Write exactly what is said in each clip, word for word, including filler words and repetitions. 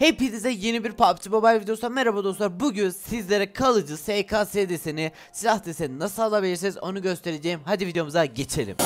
Hepinize yeni bir P U B G Mobile videosu. Merhaba dostlar, bugün sizlere kalıcı S K S deseni, silah deseni nasıl alabilirsiniz onu göstereceğim. Hadi videomuza geçelim.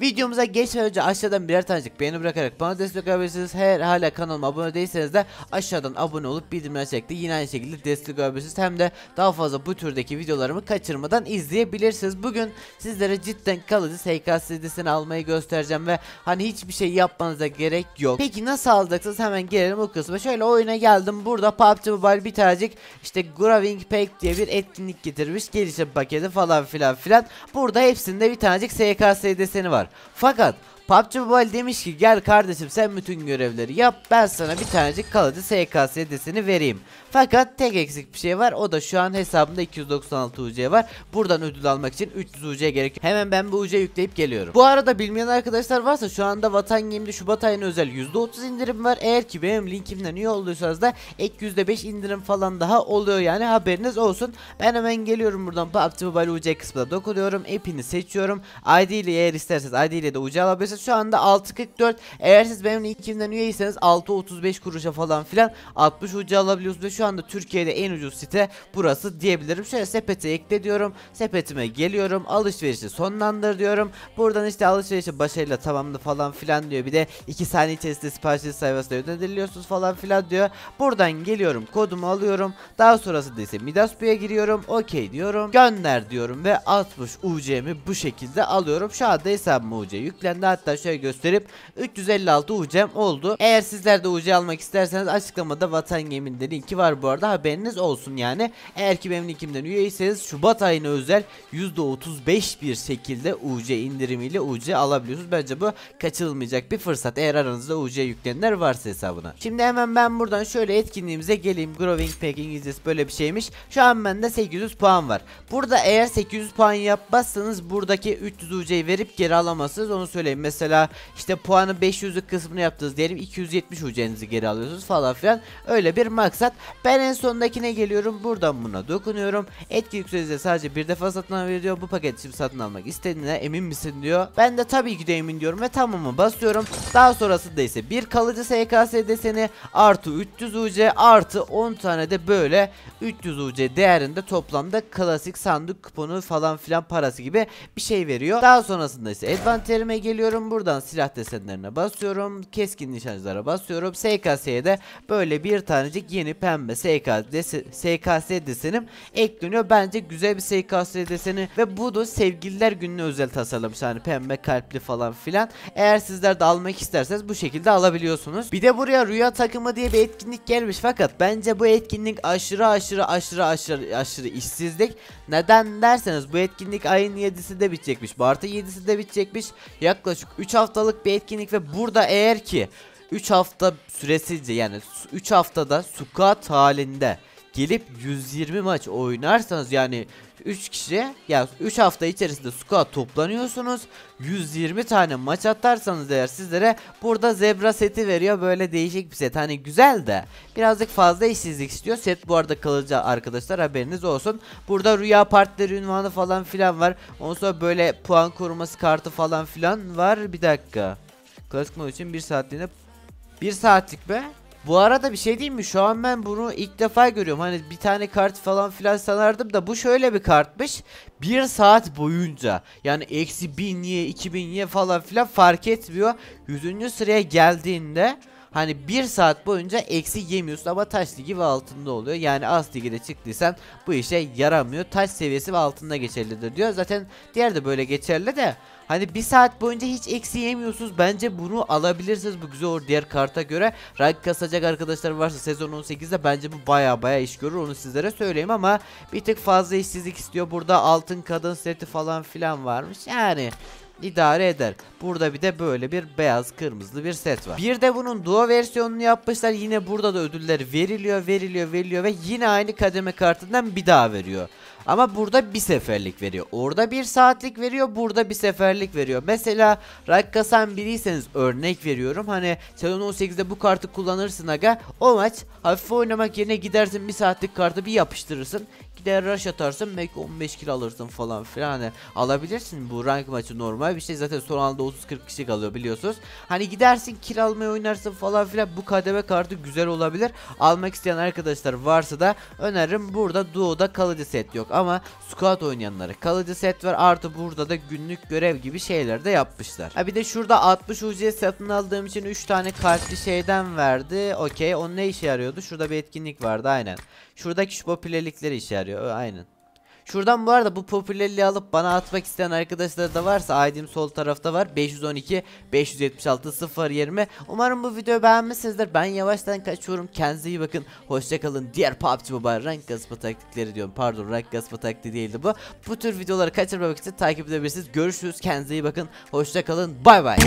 Videomuza geçmeden önce aşağıdan birer tanecik beğeni bırakarak bana destek olabilirsiniz. Eğer hala kanalıma abone değilseniz de aşağıdan abone olup bildirimleri çekti, yine aynı şekilde destek olabilirsiniz. Hem de daha fazla bu türdeki videolarımı kaçırmadan izleyebilirsiniz. Bugün sizlere cidden kalıcı S K S deseni almayı göstereceğim ve hani hiçbir şey yapmanıza gerek yok. Peki nasıl alacaksınız? Hemen gelelim o kısma. Şöyle oyuna geldim. Burada P U B G Mobile bir tanecik işte Growing Pack diye bir etkinlik getirmiş. Gelişim paketi falan filan filan. Burada hepsinde bir tanecik S K S deseni var. Fakat P U B G Mobile demiş ki gel kardeşim sen bütün görevleri yap, ben sana bir tanecik kalıcı S K S deseni vereyim. Fakat tek eksik bir şey var, o da şu an hesabımda iki yüz doksan altı U C var. Buradan ödül almak için üç yüz U C gerekiyor. Hemen ben bu U C yükleyip geliyorum. Bu arada bilmeyen arkadaşlar varsa şu anda Vatan Game'de Şubat ayına özel yüzde otuz indirim var. Eğer ki benim linkimden üye olduysanız da ek yüzde beş indirim falan daha oluyor, yani haberiniz olsun. Ben hemen geliyorum, buradan P U B G Mobile U C kısmına dokunuyorum. App'ini seçiyorum. I D ile, eğer isterseniz I D ile de U C alabilirsiniz. Şu anda altı kırk dört. Eğer siz benim linkimden üyeyseniz altı otuz beş kuruşa falan filan altmış U C alabiliyorsunuz ve şu anda Türkiye'de en ucuz site burası diyebilirim. Şöyle sepete ekle diyorum. Sepetime geliyorum. Alışverişi sonlandır diyorum. Buradan işte alışverişi başarıyla tamamlı falan filan diyor. Bir de iki saniye içerisinde sipariş sayfasına yöneliliyorsunuz falan filan diyor. Buradan geliyorum. Kodumu alıyorum. Daha sonrasında ise Midas Bey'e giriyorum. Okey diyorum. Gönder diyorum ve altmış U C'mi bu şekilde alıyorum. Şu anda hesabım U C yüklendi. Hatta şöyle gösterip üç yüz elli altı U C'm oldu. Eğer sizler de U C almak isterseniz açıklamada Vatan Game'de linki var bu arada, haberiniz olsun yani. Eğer ki benim linkimden üyeyseniz Şubat ayına özel yüzde otuz beş bir şekilde U C indirimiyle U C alabiliyorsunuz. Bence bu kaçırılmayacak bir fırsat eğer aranızda U C yükleyenler varsa hesabına. Şimdi hemen ben buradan şöyle etkinliğimize geleyim. Growing Pack İngilizcesi böyle bir şeymiş. Şu an bende sekiz yüz puan var. Burada eğer sekiz yüz puan yapmazsanız buradaki üç yüz U C'yi verip geri alamazsınız, onu söyleyeyim. Mesela Mesela işte puanı beş yüzlük kısmını yaptınız diyelim, iki yüz yetmiş U C'nizi geri alıyorsunuz falan filan, öyle bir maksat. Ben en sondakine geliyorum, buradan buna dokunuyorum. Etkinlik sürecinde sadece bir defa satın alabiliyor diyor. Bu paketi şimdi satın almak istediğine emin misin diyor. Ben de tabii ki de emin diyorum ve tamamı basıyorum. Daha sonrasında ise bir kalıcı S K S deseni artı üç yüz U C artı on tane de böyle üç yüz U C değerinde toplamda klasik sandık kuponu falan filan parası gibi bir şey veriyor. Daha sonrasında ise envanterime geliyorum. Buradan silah desenlerine basıyorum. Keskin nişancılara basıyorum. S K S'ye de böyle bir tanecik yeni pembe S K S desenim ekleniyor. Bence güzel bir S K S deseni ve bu da sevgililer gününe özel tasarlamış. Yani pembe kalpli falan filan. Eğer sizler de almak isterseniz bu şekilde alabiliyorsunuz. Bir de buraya rüya takımı diye bir etkinlik gelmiş. Fakat bence bu etkinlik aşırı aşırı aşırı aşırı aşırı işsizlik. Neden derseniz bu etkinlik ayın yedisinde bitecekmiş. Mart'ın yedisinde bitecekmiş. Yaklaşık üç haftalık bir etkinlik ve burada eğer ki üç hafta süresince, yani üç haftada squat halinde gelip yüz yirmi maç oynarsanız, yani üç kişi, yani üç hafta içerisinde squad toplanıyorsunuz, yüz yirmi tane maç atarsanız eğer sizlere burada zebra seti veriyor, böyle değişik bir set. Hani güzel de birazcık fazla işsizlik istiyor set bu arada, kalıcı arkadaşlar, haberiniz olsun. Burada rüya partileri ünvanı falan filan var, ondan sonra böyle puan koruması kartı falan filan var. Bir dakika, klasik mod için bir saatliğine bir saatlik be. Bu arada bir şey diyeyim mi? Şu an ben bunu ilk defa görüyorum. Hani bir tane kart falan filan sanardım da bu şöyle bir kartmış. bir saat boyunca, yani eksi bin ye iki bin ye falan filan fark etmiyor. yüzüncü sıraya geldiğinde hani bir saat boyunca eksi yemiyorsun, ama taş ligi ve altında oluyor. Yani as ligine çıktıysan bu işe yaramıyor. Taş seviyesi ve altında geçerlidir diyor. Zaten diğer de böyle geçerli de. Hani bir saat boyunca hiç eksi yemiyorsunuz. Bence bunu alabilirsiniz. Bu güzel olur diğer karta göre. Rank kasacak arkadaşlar varsa sezon on sekizde bence bu baya baya iş görür. Onu sizlere söyleyeyim, ama bir tık fazla işsizlik istiyor. Burada altın kadın seti falan filan varmış. Yani idare eder. Burada bir de böyle bir beyaz kırmızılı bir set var. Bir de bunun duo versiyonunu yapmışlar. Yine burada da ödüller veriliyor veriliyor veriliyor ve yine aynı kademe kartından bir daha veriyor. Ama burada bir seferlik veriyor. Orada bir saatlik veriyor. Burada bir seferlik veriyor. Mesela rank kasan biriyseniz örnek veriyorum. Hani sezon on sekizde bu kartı kullanırsın aga. O maç hafif oynamak yerine gidersin bir saatlik kartı bir yapıştırırsın. Gider rush atarsın belki on beş kill alırsın falan filan, hani alabilirsin, bu rank maçı normal bir şey zaten, son anda otuz kırk kişi kalıyor biliyorsunuz. Hani gidersin kill almaya oynarsın falan filan, bu K D V kartı güzel olabilir. Almak isteyen arkadaşlar varsa da öneririm. Burada duo'da kalıcı set yok ama squad oynayanlara kalıcı set var, artı burada da günlük görev gibi şeyler de yapmışlar. Ha bir de şurada altmış U C satın aldığım için üç tane kalpli şeyden verdi. Okey, o ne işe yarıyordu? Şurada bir etkinlik vardı aynen. Şuradaki şu popülerlikleri işe yarıyor aynen. Şuradan bu arada bu popülerliği alıp bana atmak isteyen arkadaşlar da varsa I D'm sol tarafta var, beş yüz on iki beş yüz yetmiş altı sıfır yirmi. Umarım bu videoyu beğenmişsinizdir. Ben yavaştan kaçıyorum, kendinize iyi bakın, hoşçakalın. Diğer P U B G Mobile rank gaspa taktikleri diyorum, pardon rank gaspa taktiği değildi bu. Bu tür videoları kaçırmamak için takip edebilirsiniz. Görüşürüz, kendinize iyi bakın, hoşçakalın, bay bay.